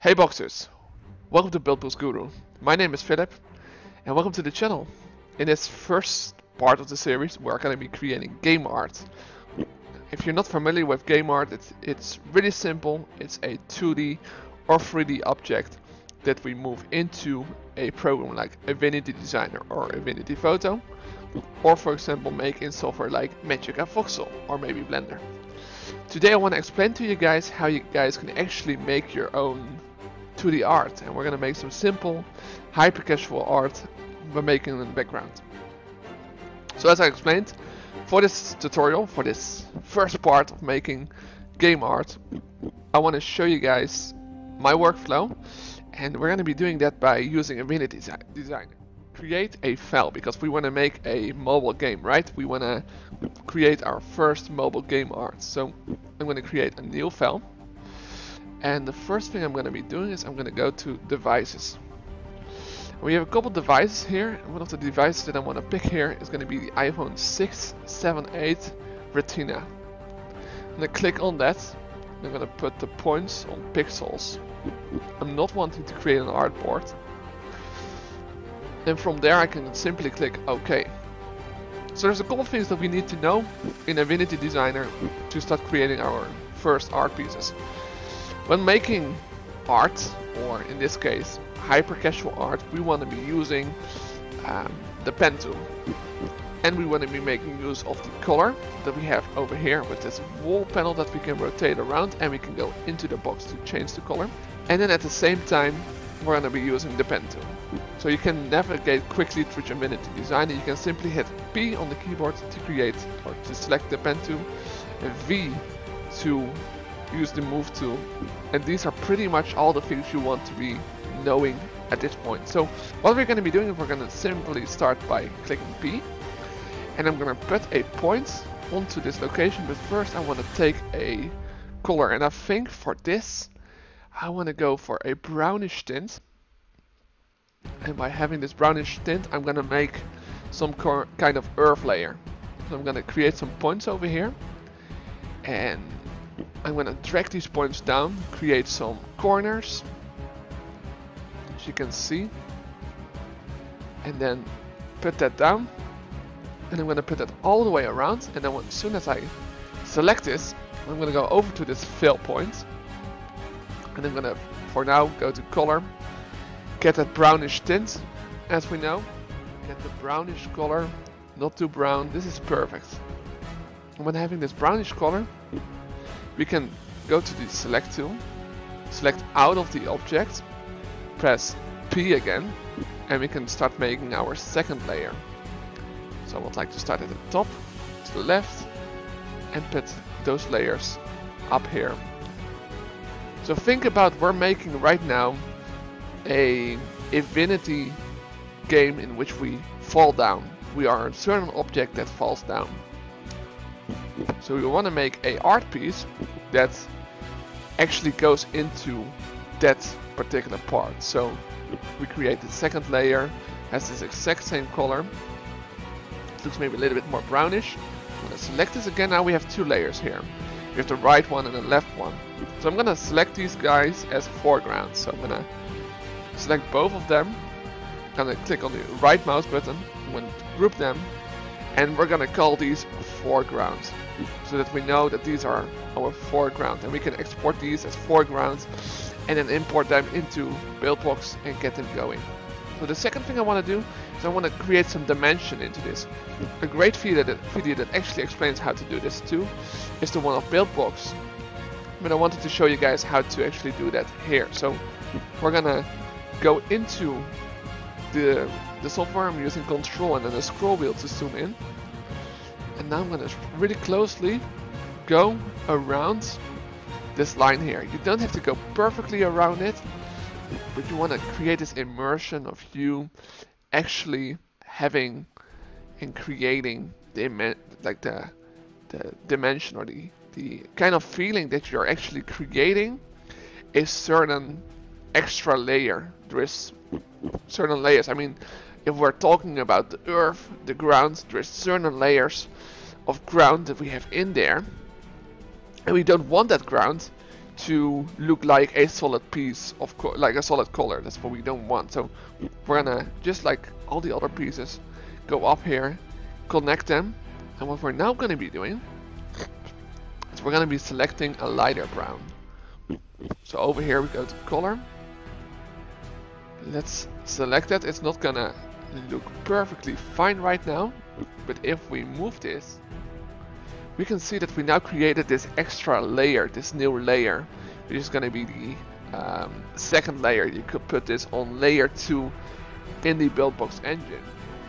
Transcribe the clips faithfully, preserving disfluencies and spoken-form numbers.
Hey Boxers, welcome to Buildbox Guru. My name is Philip and welcome to the channel. In this first part of the series we're going to be creating game art. If you're not familiar with game art, it's, it's really simple. It's a two D or three D object that we move into a program like Affinity Designer or Affinity Photo, or for example make in software like MagicaVoxel or maybe Blender. Today I want to explain to you guys how you guys can actually make your own two D art, and we're going to make some simple hyper casual art by making it in the background. So as I explained, for this tutorial, for this first part of making game art, I want to show you guys my workflow, and we're going to be doing that by using Affinity Designer. Create a file because we want to make a mobile game, right? We want to create our first mobile game art. So I'm going to create a new file, and the first thing I'm going to be doing is I'm going to go to devices. We have a couple devices here, and one of the devices that I want to pick here is going to be the iPhone six, seven, eight Retina. I'm going to click on that. I'm going to put the points on pixels. I'm not wanting to create an artboard. And from there I can simply click OK. So there's a couple of things that we need to know in Affinity Designer to start creating our first art pieces. When making art, or in this case hyper casual art, we want to be using um, the pen tool, and we want to be making use of the color that we have over here with this wall panel that we can rotate around, and we can go into the box to change the color, and then at the same time we're going to be using the pen tool. So you can navigate quickly through Affinity Designer. You can simply hit P on the keyboard to create or to select the pen tool, and V to use the move tool. And these are pretty much all the things you want to be knowing at this point. So what we're going to be doing is we're going to simply start by clicking P, and I'm going to put a point onto this location, but first I want to take a color, and I think for this I want to go for a brownish tint, and by having this brownish tint I'm going to make some kind of earth layer. So I'm going to create some points over here, and I'm going to drag these points down, create some corners as you can see, and then put that down, and I'm going to put that all the way around. And then as soon as I select this, I'm going to go over to this fill point, and I'm gonna, for now, go to color, get that brownish tint, as we know, get the brownish color, not too brown, this is perfect. And when having this brownish color, we can go to the select tool, select out of the object, press P again, and we can start making our second layer. So I would like to start at the top, to the left, and put those layers up here. So think about, we're making right now a Affinity game in which we fall down. We are a certain object that falls down. So we want to make a art piece that actually goes into that particular part. So we create the second layer, has this exact same color. It looks maybe a little bit more brownish. I'm going to select this again. Now we have two layers here. We have the right one and the left one. So I'm gonna select these guys as foreground. So I'm gonna select both of them. I'm gonna click on the right mouse button. I'm gonna group them, and we're gonna call these foreground, so that we know that these are our foreground, and we can export these as foreground, and then import them into Buildbox and get them going. So the second thing I want to do is I want to create some dimension into this. A great video that, video that actually explains how to do this too is the one of Buildbox, but I wanted to show you guys how to actually do that here. So we're gonna go into the, the software. I'm using Control and then the scroll wheel to zoom in, and now I'm gonna really closely go around this line here. You don't have to go perfectly around it, but you want to create this immersion of you actually having and creating the like the, the dimension, or the the kind of feeling that you're actually creating a certain extra layer. There is certain layers. I mean, if we're talking about the earth, the ground, there's certain layers of ground that we have in there, and we don't want that ground to look like a solid piece of co like a solid color. That's what we don't want. So we're gonna, just like all the other pieces, go up here, connect them, and what we're now gonna be doing is we're gonna be selecting a lighter brown. So over here we go to color, let's select it. It's not gonna look perfectly fine right now, but if we move this, we can see that we now created this extra layer, this new layer, which is going to be the um, second layer. You could put this on layer two in the Buildbox engine.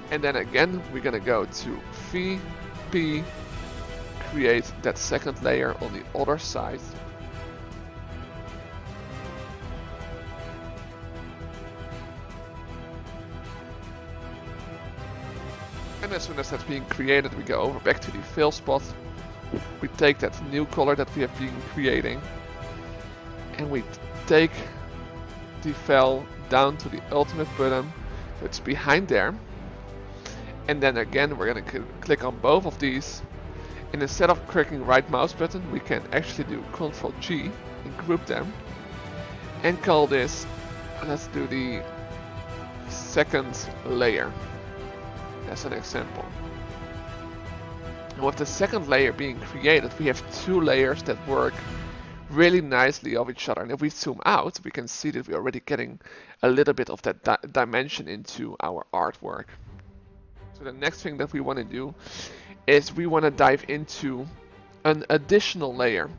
And then again, we're going to go to V P, create that second layer on the other side. And as soon as that's being created, we go over back to the fill spot. We take that new color that we have been creating, and we take the fill down to the ultimate button, so it's behind there. And then again, we're going to click on both of these, and instead of clicking right mouse button, we can actually do control G and group them, and call this, let's do the second layer as an example. And with the second layer being created, we have two layers that work really nicely off each other. And if we zoom out, we can see that we're already getting a little bit of that di dimension into our artwork. So the next thing that we want to do is we want to dive into an additional layer,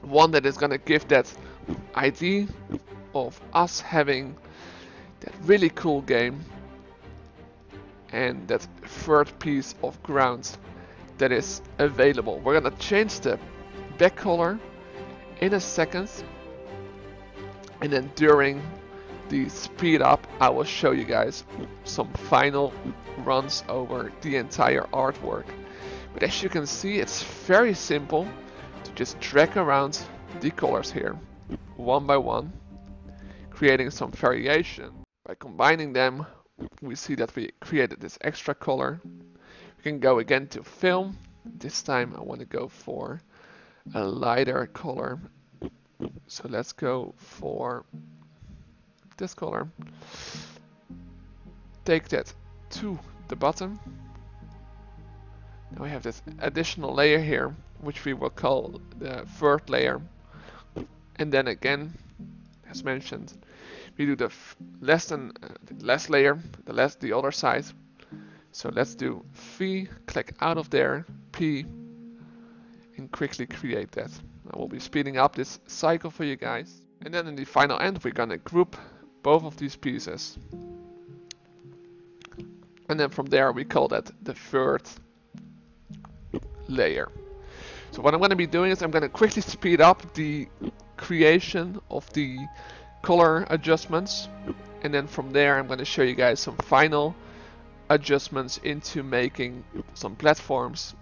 one that is going to give that idea of us having that really cool game and that third piece of ground that is available. We're gonna change the back color in a second, and then during the speed up I will show you guys some final runs over the entire artwork. But as you can see, it's very simple to just drag around the colors here one by one, creating some variation by combining them. We see that we created this extra color. We can go again to film. This time I want to go for a lighter color. So let's go for this color. Take that to the bottom. Now we have this additional layer here, which we will call the third layer. And then again, as mentioned, we do the less than uh, the last layer, the less the other side. So let's do V, click out of there, P, and quickly create that. I will be speeding up this cycle for you guys. And then in the final end, we're gonna group both of these pieces. And then from there, we call that the third layer. So what I'm gonna be doing is I'm gonna quickly speed up the creation of the color adjustments, and then from there I'm going to show you guys some final adjustments into making some platforms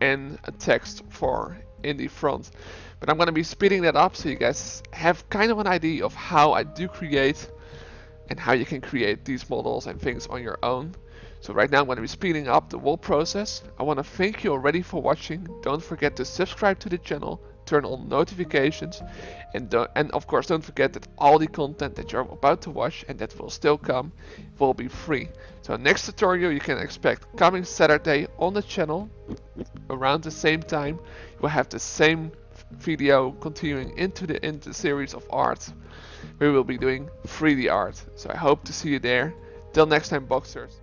and a text for in the front. But I'm going to be speeding that up so you guys have kind of an idea of how I do create and how you can create these models and things on your own. So right now I'm going to be speeding up the whole process. I want to thank you already for watching. Don't forget to subscribe to the channel, turn on notifications, and do, and of course don't forget that all the content that you're about to watch and that will still come will be free. So next tutorial you can expect coming Saturday on the channel around the same time. You will have the same video continuing into the, into the series of art. We will be doing three D art. So I hope to see you there. Till next time, boxers.